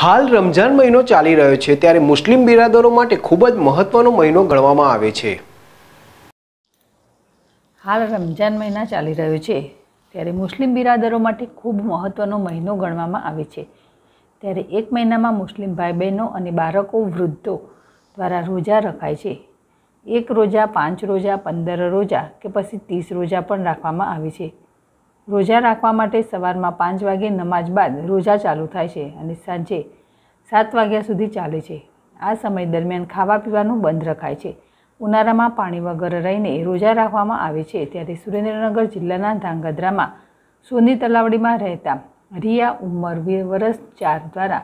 હાલ રમઝાન મહિનો ચાલી રહ્યો છે ત્યારે મુસ્લિમ બિરાદરો માટે ખૂબ જ મહત્વનો મહિનો ગણવામાં આવે છે। હાલ રમઝાન મહિના ચાલી રહ્યો છે ત્યારે મુસ્લિમ બિરાદરો માટે ખૂબ મહત્વનો મહિનો ગણવામાં આવે છે। ત્યારે એક મહિનામાં મુસ્લિમ ભાઈ બહેનો અને બાળકો વૃદ્ધો દ્વારા રોજા રખાય છે। એક રોજા, 5 રોજા, 15 રોજા કે પછી 30 રોજા પણ રાખવામાં આવે છે। रोजा राखवा माटे सवार में 5 वागे नमाज बाद रोजा चालू थाय छे अने सांजे 7 वाग्या सुधी चाले छे। आ समय दरमियान खावा पीवानुं बंध रखाय छे। उनाळामां पाणी वगर रहीने रोजा राखवामां आवे छे। त्यारे सुरेन्द्रनगर जिल्लाना धांगध्रामां सोनी तलावडीमां रहेता रिया उमर 2 वर्ष 4 द्वारा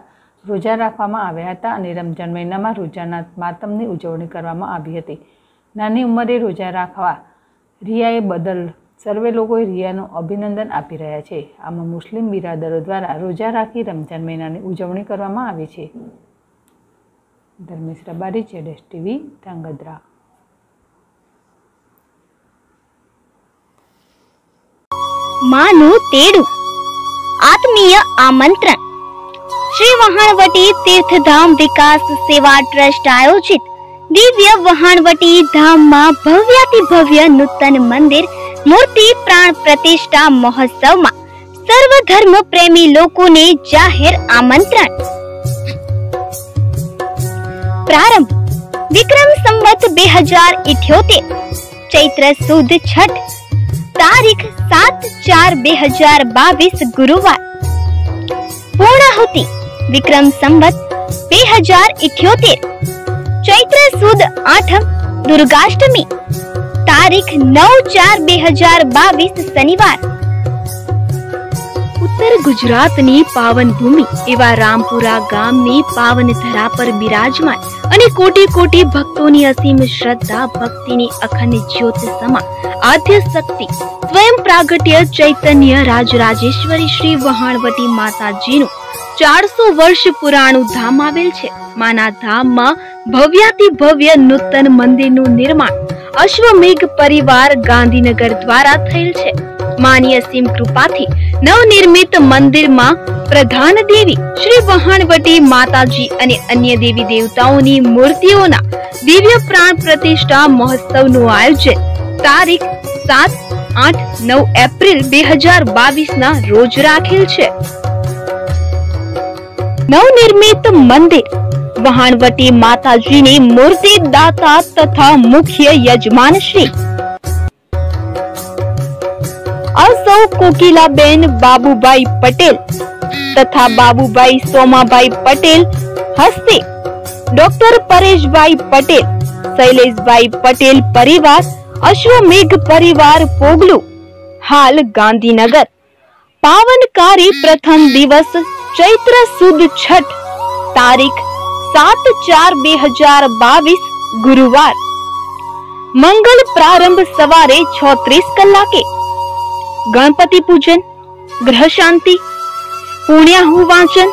रोजा राखवामां आव्या हता अने रमजान महीनामां रोजाना मातमनी उजवणी करवामां आवी हती। नानी उमरे रोजा राखवा रियाए बदल सर्वे लोगों रियानो अभिनंदन आपी रह्या छे। आमा मुस्लिम बिरादरो द्वारा रोजा राखी रमजान महीनानी उजवणी करवामां आवे छे। Dharmesh Rabari, ZS TV, Dhrangadhra. मानु तेडु आत्मीय आमंत्रण श्री वहाणवटी तीर्थधाम विकास सेवा ट्रस्ट आयोजित दिव्य वहाणवटी धाम मां भव्याति भव्य नूतन मंदिर मूर्ति प्राण प्रतिष्ठा महोत्सव में सर्व धर्म प्रेमी लोगों ने जाहिर आमंत्रण। प्रारंभ विक्रम संवत 2078 चैत्र सुद छठ तारीख 7/4/2022 गुरुवार। पूर्णाहुति विक्रम संवत 2078 चैत्र सुद 8 दुर्गाष्टमी तारीख 9/4/2022 शनिवार। उत्तर गुजरात नी पावन भूमि एवा रामपुरा गाम नी पावन धरा पर विराजमान अने कोटी-कोटी भक्तों नी असीम श्रद्धा भक्ति नी अखंड ज्योत समा आद्य शक्ति स्वयं प्रागट्य चैतन्य राजराजेश्वरी श्री वहाणवटी माता जी नु 400 वर्ष पुराणु धाम आवेल छे। माना धाम मा भव्याति भव्य नूतन मंदिर नु निर्माण अश्वमेघ परिवार गांधीनगर द्वारा थयेल छे। माननीय सीम कृपाथी नवनिर्मित मंदिर मां प्रधान देवी श्री वहाणवटी माताजी अने अन्य देवी देवताओनी मूर्तिओना दिव्य प्राण प्रतिष्ठा महोत्सव नु आयोजन तारीख 7, 8, 9 एप्रिल 2022 ना रोज राखेल छे। नवनिर्मित मंदिर वहाणवटी माताजी ने मूर्ति दाता तथा मुख्य यजमान श्री असौ कोकिलाबेन बाबूभाई पटेल तथा बाबूभाई सोमाभाई पटेल हस्ते डॉक्टर परेशभाई पटेल, शैलेशभाई पटेल परिवार, अश्वमेघ परिवार पोगलू, हाल गांधीनगर। पावनकारी प्रथम दिवस चैत्र सुद छठ तारीख 7/4/2022 गुरुवार। मंगल प्रारंभ सवारे 36 कलाके गणपति पूजन, ग्रह शांति, पुण्याहु वाचन,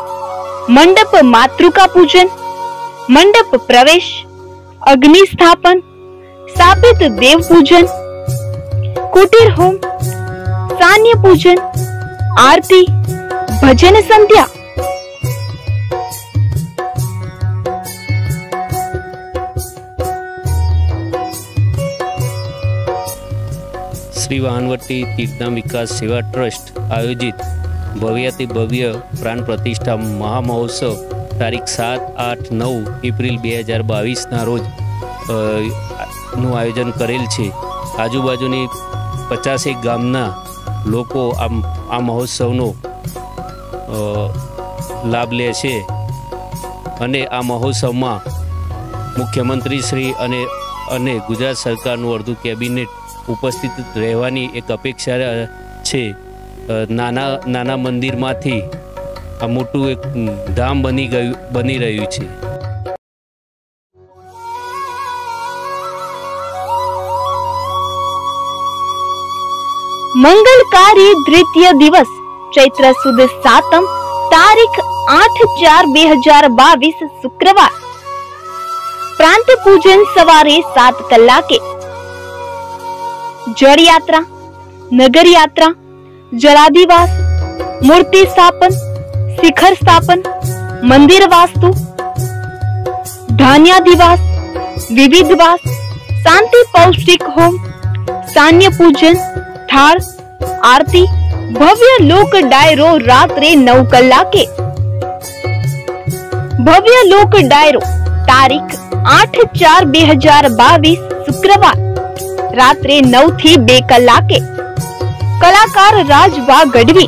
मंडप मातृका पूजन, मंडप प्रवेश, अग्नि स्थापन, सापित देव पूजन, कुटीर होम, सान्य पूजन, आरती, भजन संध्या। श्री वहाणवटी तीर्थधाम विकास सेवा ट्रस्ट आयोजित भव्याति भव्य प्राण प्रतिष्ठा महामहोत्सव तारीख 7, 8, 9 एप्रिल 2022 रोज नु आयोजन करेल है। आजूबाजूनी 50 गामना लोको आ महोत्सवनो लाभ ले छे अने आ महोत्सव में मुख्यमंत्री श्री अने गुजरात सरकारनुं अर्धुं केबिनेट उपस्थित रहेवानी एक अपेक्षा छे। नाना नाना मंदिर मांथी आ मोटू एक धाम बनी रह्यु छे। मंगलकारी द्वितीय दिवस चैत्र सुद 7 तारीख 8/4/2022 शुक्रवार। प्रांत पूजन सवारे 7 कलाके जड़ यात्रा, नगर यात्रा, जलाधिवास, मूर्ति स्थापन, शिखर स्थापन, मंदिर वास्तु, धान्यादिवास, विविधवास, शांति पौष्टिक होम, सान्य पूजन, थार, आरती, भव्य लोक डायरो रात्रे 9 कलाके। भव्य लोक डायरो तारीख 8/4/2022 शुक्रवार रात्रे 9 થી 2 કલાકે। कलाकार राजवा गढ़वी।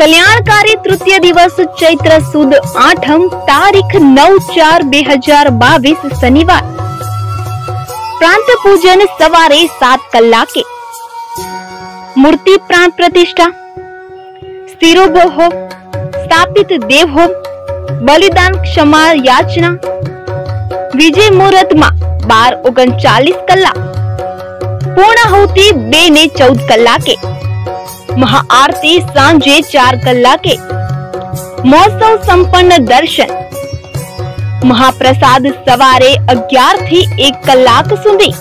कल्याणकारी तृतीय दिवस चैत्र सुद 8 तारीख 9/4/2022 शनिवार प्रांत पूजन सवारे 7 कलाके। मूर्ति प्राण प्रतिष्ठा, स्थिरोभ होम, स्थापित देव होम, बलिदान क्षमा याचना, विजय मुहूर्त में 12:39 કલાક, पूर्णाहुति 2 ને 14 કલાકે, महाआरती सांजे 4 कलाके, महोत्सव संपन्न दर्शन, महाप्रसाद सवारे 11 થી 1 કલાक सुधी।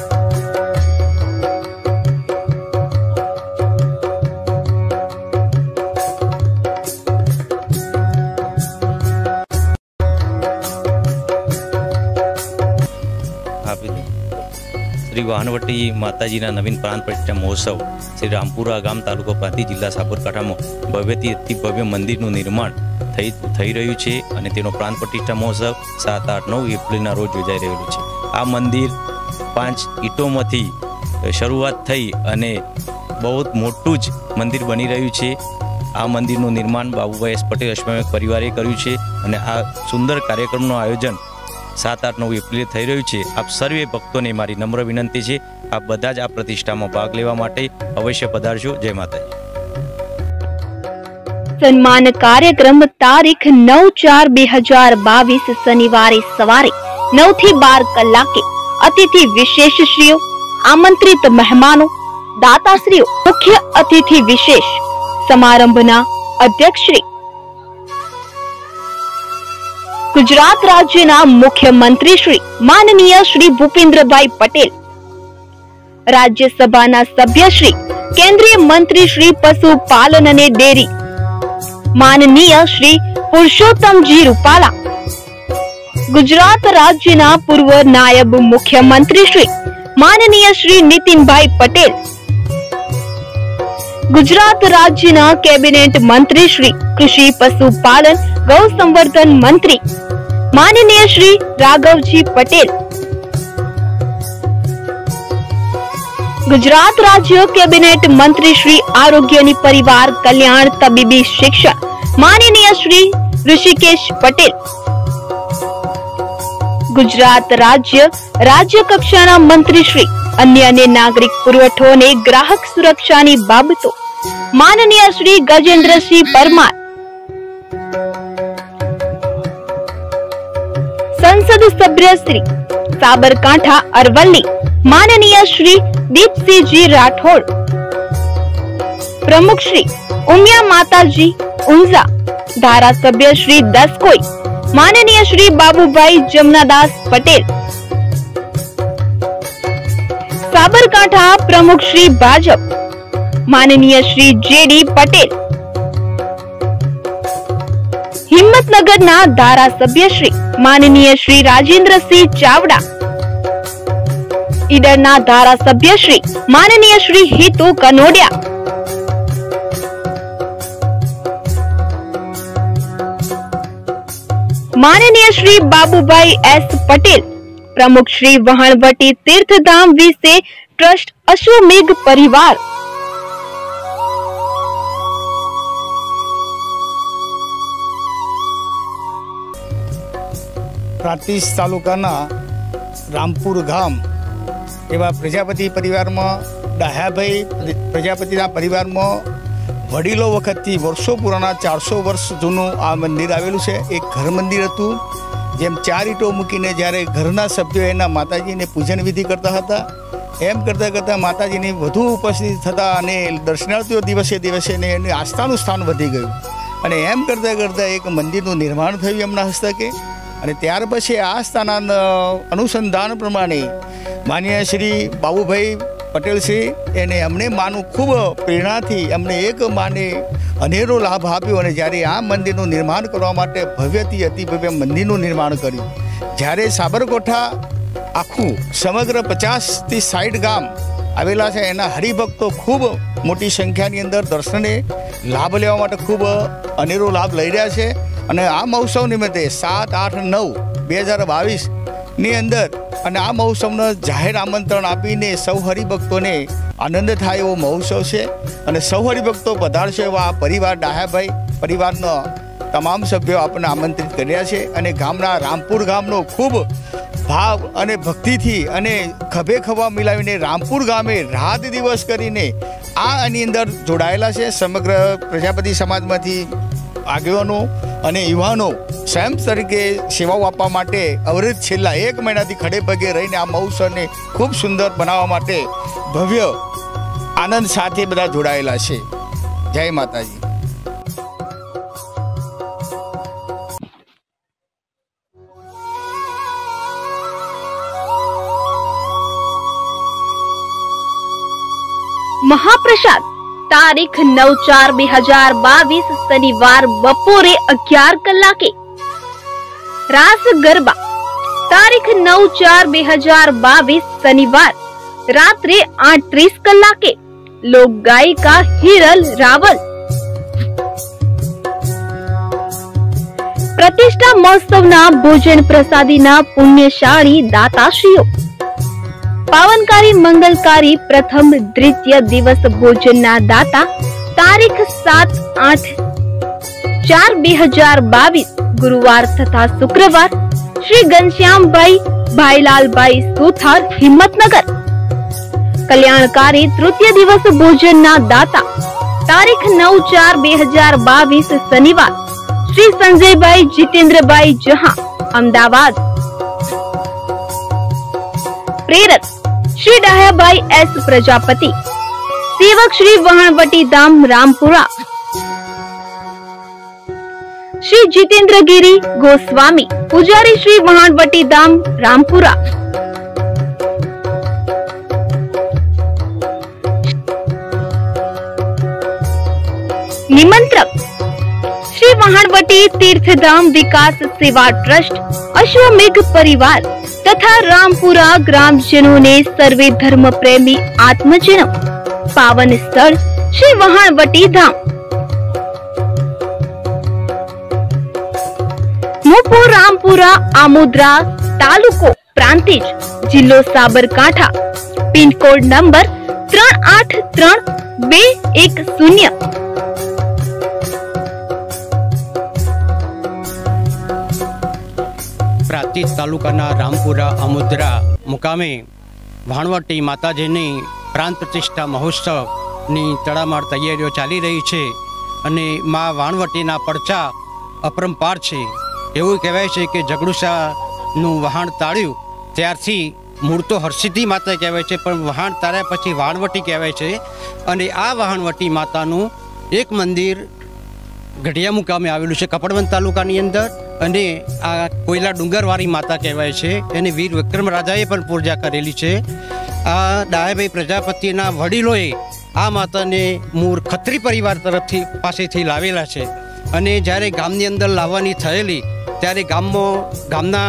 श्री वाहनवटी माताजी ना नवीन प्राण प्रतिष्ठा महोत्सव श्री रामपुरा गाम तालुका प्रांति जिला साबरकांठा में भव्यती अति भव्य मंदिर निर्माण थई रह्यु छे अने तेनो प्राण प्रतिष्ठा महोत्सव 7, 8, 9 एप्रिलना रोज योजाई रहेलो छे। आ मंदिर 5 ईंटोमांथी शरूआत थई अने बहुत मोटुं ज मंदिर बनी रह्यु छे। आ मंदिरनुं निर्माण बाबूभाई एस पटेल अश्वमेध परिवारे कर्युं छे अने आ सुंदर कार्यक्रमनुं आयोजन 7, 8, 9 एप्रिले थई रह्युं छे। आप सर्वे भक्तोने मारी नम्र विनंती छे, आप बधा ज आ प्रतिष्ठामां भाग लेवा माटे अवश्य पधारशो। जय माताजी। सन्मान कार्यक्रम तारीख 9/4/2022 शनिवारे सवारे 9 થી 12 કલાકે। अतिथि विशेष श्रीओ, आमंत्रित मेहमानों, दाता श्रीओ, मुख्य अतिथि विशेष, समारंभना अध्यक्ष श्री, गुजरात राज्यना मुख्यमंत्री श्री माननीय श्री भूपेन्द्रभाई पटेल, राज्यसभाना सभ्य श्री, केंद्रीय मंत्री श्री पशुपालन अने डेरी माननीय श्री पुरुषोत्तम जी रूपाला, गुजरात राज्यना पूर्व नायब मुख्यमंत्री श्री माननीय श्री नितिनभाई पटेल, गुजरात राज्यना कैबिनेट मंत्री श्री कृषि पशुपालन गौ संवर्धन मंत्री माननीय श्री राघवजी पटेल, गुजरात राज्य कैबिनेट मंत्री श्री आरोग्य आणि परिवार कल्याण तबीबी शिक्षण माननीय श्री ऋषिकेश पटेल, गुजरात राज्य राज्य कक्षाना मंत्री श्री अन्य नागरिक पुरवठो ने ग्राहक सुरक्षा नी बाबतो माननीय श्री गजेंद्र सिंह परमार, संसद सभ्य श्री साबरकांठा अरवली माननीय श्री दीपसिंह जी राठौड़, प्रमुख श्री उमिया माताजी ऊंझा, धारासभ्य श्री दसकोई माननीय श्री बाबूभाई जमनादास पटेल, साबरकांठा प्रमुख श्री भाजप माननीय श्री जेडी पटेल, हिम्मतनगर ना धारासभ्य श्री माननीय श्री राजेंद्र सिंह चावड़ा, इडर ना धारासभ्य श्री माननीय श्री हितू कनोडिया, माननीय श्री बाबूभाई एस पटेल, प्रमुख श्री वहाणवटी तीर्थधाम विसे ट्रस्ट अश्वमेघ परिवार, प्रांतिज तालुकाना रामपुर गाम एवं प्रजापति परिवार में डाह्याभाई प्रजापति परिवार में वडीलों वखत वर्षों पुराना 400 वर्ष जूनू आ मंदिर आवेलू है। एक घर मंदिर हतुं जेम 4 ईंटों मूकीने ज्यारे घरना सभ्यों एना माताजी ने पूजन विधि करता था, एम करता करता माताजी ने वधु उपस्थिति थता अने दर्शनार्थीओ दिवसे दिवसे ने एनी आस्थानुं स्थान वधी गयुं अने एम करता करता एक मंदिरनुं निर्माण थयुं एमना हस्तके। અને ત્યાર પછી આ સ્થાના અનુસંધાન પ્રમાણે માનનીય શ્રી બાબુભાઈ पटेल से एने अमने मानू खूब प्रेरणा थी अमने एक माने अनेरो लाभ आप्यो अने ज्यारे आ मंदिरनुं निर्माण करवा माटे भव्यथी अति भव्य मंदिरनुं निर्माण कर्युं। ज्यारे साबरकांठा आखू समग्र 50 થી 60 गाम आवेला छे एना हरिभक्तों खूब मोटी संख्यानी अंदर दर्शने लाभ लेवा माटे खूब अनेरो लाभ लई रह्या छे अने आ महोत्सव निमित्ते 7-8-9-2022 ની અંદર અને આ મહોત્સવને જાહેર આમંત્રણ આપીને સૌ હરિભક્તોને આનંદ થાય એવો મહોત્સવ છે અને સૌ હરિભક્તો પધારશે એવા પરિવાર ડાહ્યાભાઈ પરિવારનો તમામ સભ્યો આપણને આમંત્રિત કર્યા છે અને ગામના રામપુર ગામનો ખૂબ ભાવ અને ભક્તિથી અને ખભે ખભા મિલાવીને રામપુર ગામે રાત દિવસ કરીને આની અંદર જોડાયેલા છે સમગ્ર પ્રજાપતિ સમાજમાંથી આગેવાનો અને યુવાનો स्वयं तरीके सेवाओं आपवा माटे अवरत छेल्ला 1 महीनाथी खड़े पगे रहीने आ महोत्सवने खूब सुंदर बनावा माटे भव्य आनंद साथे बधा जोड़ायेला छे। जय माताजी। महाप्रसाद तारीख 9-4-2022 शनिवार बपोरे 11 कलाके। रास गरबा तारीख 9-4-2022 शनिवार रात्रे 8:30 कलाके। लोक गायिका हिरल रावल। प्रतिष्ठा महोत्सव ना भोजन प्रसादी ना पुण्यशाली दाताश्रीओ पावनकारी मंगलकारी प्रथम द्वितीय दिवस भोजन ना दाता तारीख 7-8-2022 गुरुवार तथा शुक्रवार श्री घनश्याम भाई भाईलाल भाई सुथार हिम्मतनगर। कल्याणकारी तृतीय दिवस भोजन ना दाता तारीख 9-4-2022 शनिवार श्री संजय भाई जितेंद्र भाई जहां अहमदाबाद। प्रेरक श्री डाह्या भाई एस प्रजापति सेवक श्री वहाणवटी धाम रामपुरा। श्री जितेंद्र गिरी गोस्वामी पुजारी श्री वहाणवटी धाम रामपुरा। निमंत्रक श्री वहाणवटी तीर्थधाम विकास सेवा ट्रस्ट अश्वमेघ परिवार तथा रामपुरा ग्रामजनों ने सर्वे धर्म प्रेमी आत्मजनों पावन स्थल श्री वहाणवटी धाम। मुपुर रामपुरा आमोदरा तालुको प्रांतिज जिल्लो साबरकांठा पिनकोड नंबर 383-210। प्रांतिज तालुकाना रामपुरा आमोदरा मुकामे वहाणवटी माताजीनी प्राण प्रतिष्ठा महोत्सवनी तड़ामार तैयारीओ चाली रही छे अने मां वहाणवटीना परचा अपरंपार छे। एवं कहवाय छे के जगड़ूसानु वहाण ताळ्यु त्यारथी मूळ तो हरसिद्धि माता कहवाय छे पण वहाण ताळ्या पछी वहाणवटी कहवाय छे अने आ वहाणवटी मातानुं एक मंदिर गढ़िया मुकामे आवेलुं छे कपड़वंत तालुकानी अंदर अने आ कोयला डूंगरवारी माता कहवाय छे एने वीर विक्रम राजाए पण पूजा करेली छे। आ डाह्याभाई प्रजापतिना वडीलोए आ माताने मूळ खत्री परिवार तरफथी पासेथी लावेला छे अने ज्यारे गामनी अंदर लाववानी थयेली त्यारे गामना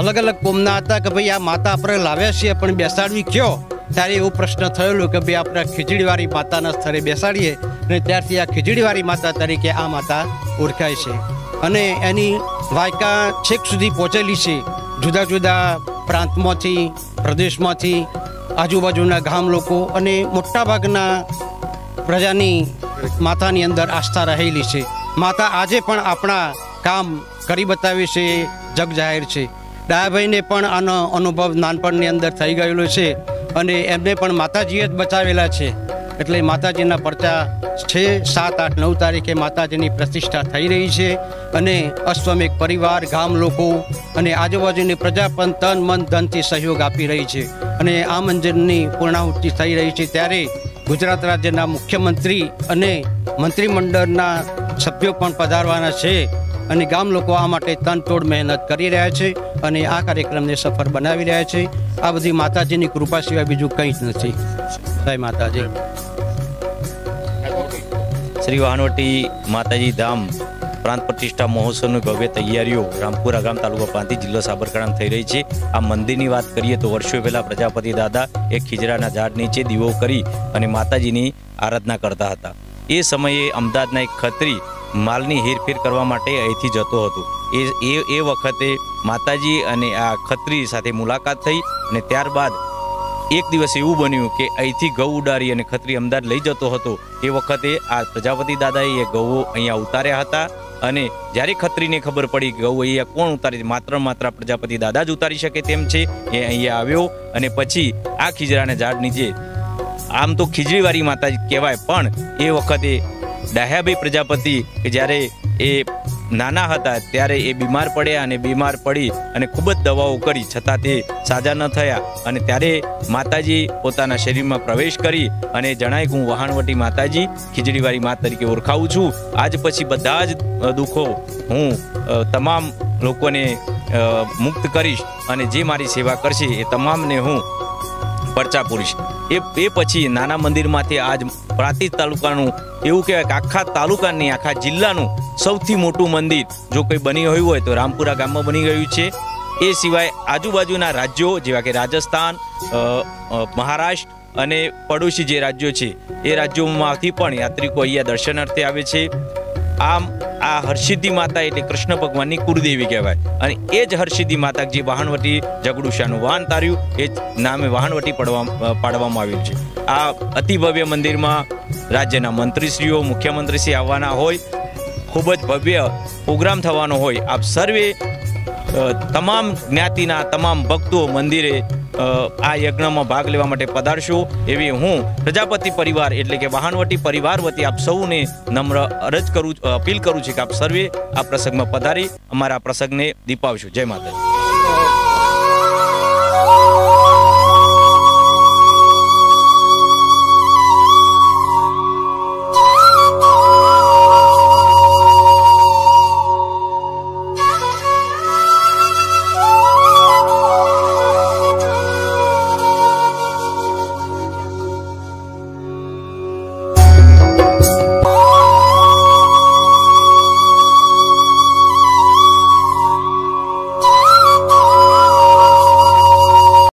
अलग अलग कोमना था कि भाई आ माता अपने लाव्या छे पण बेसाडवी क्यों त्यारे एवो प्रश्न थयेलो कि भाई आपणे खीजड़ीवारी माताना स्थळे बेसाडीए अने त्यारथी आ खीजड़ीवारी माता तरीके आ माता ओळखाय छे अने एनी वायका छेक सुधी पहोंचेली छे। जुदा जुदा प्रांतमांथी प्रदेशमांथी आजूबाजूना गाम लोको अने मोटा भागना प्रजानी मातानी अंदर आस्था रहेली छे। माता आजे पण आपणा काम करी बतावे छे जग जाहिर छे। डाह्याभाई ने पण आनो अनुभव नानपणनी अंदर थई गयेलो छे अने एमने पण माताजीए ज बचावेला छे एटले माताजीना परचा छे 7-8-9 तारीखे माताजीनी प्रतिष्ठा थई रही छे अने अश्वमेघ परिवार गाम लोको अने आजूबाजूनी प्रजा पण तन मन धनथी सहयोग आपी रही छे अने आ मंदिरनी पूर्णाहुति थई रही छे त्यारे गुजरात राज्यना मुख्यमंत्री अने मंत्रिमंडळना सभ्यो पण पधारवाना छे અને ગામ લોકો આ માટે તનતોડ મહેનત કરી રહ્યા છે અને આ કાર્યક્રમને સફળ બનાવી રહ્યા છે। આ બધી માતાજીની કૃપા સિવાય બીજું કંઈ જ નથી। જય માતાજી। श्री वाहनवटी माताजी धाम प्रांत प्रतिष्ठा महोत्सव भव्य तैयारी रामपुरा गाम तालुका पांधी जिल्लो साबरकांठा थई रही है। आ मंदिर की बात करिए तो वर्षों पहला प्रजापति दादा एक खीजड़ा झाड़ नीचे दीवो करी अने माताजीनी आराधना करता था। ए समये अमदावादना एक खत्री मालनी हेरफेर करवा माटे अहींथी जतो हतो। ए वखते माताजी अने आ खत्री साथे मुलाकात थई अने त्यारबाद एक दिवस एवं बन्यु कि अहींथी गौ उडारी अने खत्री अमदावाद लई जतो हतो। ए वखते आ प्रजापति दादाए ए गौओ अहींया उतार्या हता अने ज्यारे खत्रीने खबर पड़ी गौ अहींया कोण उतारे, मात्र मात्र प्रजापति दादा ज उतारी शके तेम छे, ए अहींया आव्यो अने पछी आ खीजड़ाने झाड़ नीचे आम तो खीजड़ीवारी माता कहवाय पण ए वखते दयाभाई प्रजापति के ज्यारे ए नाना हता त्यारे ए बीमार पड्या अने बीमार पड़ी अने खूब ज दवाओ करी छतां ते साजा न थया अने त्यारे माताजी पोताना शरीरमां प्रवेश करी अने जणाय के हूँ वहाणवटी माताजी खीजड़ीवारी माता तरीके ओळखाऊ छूं। आज पछी बधा ज दुखो हूँ तमाम लोकोने मुक्त करीश अने जे मारी सेवा करशे ए तमामने हूँ परचा पुरुष। ए पछी नाना मंदिर मांथी आज प्रांतिज तालुकानुं एवुं कहेवाय के आखा तालुकानी आखा जिल्लानुं सौथी मोटुं मंदिर जो कोई बनी होय होय तो रामपुरा गाममां बनी गयुं छे। ए सिवाय आजूबाजूना राज्यों जेवा के राजस्थान महाराष्ट्र अने पड़ोशी जे राज्यों छे ए राज्योमांथी पण यात्रिको अहींया दर्शनार्थे आवे छे। आम आ हरसिद्धि माता एटले कृष्ण भगवान की कुलदेवी कहवाय अने ए ज हरसिद्धि माता जी वाहनवटी जगडुशानु वाहन तार्यु ए नामे वाहनवटी पाडवामां आव्युं छे। आ अति भव्य मंदिर में राज्यना मंत्रीश्रीओ मुख्यमंत्रीश्री आववाना होय खूब ज भव्य प्रोग्राम थवानो होय। आप सर्वे तमाम ज्ञातिना तमाम भक्तों मंदिरे आ यज्ञ में भाग लेवा माटे पधारशो एवी हूँ प्रजापति परिवार एटले के वाहनवटी परिवार वती आप सौने नम्र अरज करूँ अपील करूँ छे के आप सर्वे आ प्रसंग में पधारी अमारा प्रसंग ने दीपावशो। जय माता।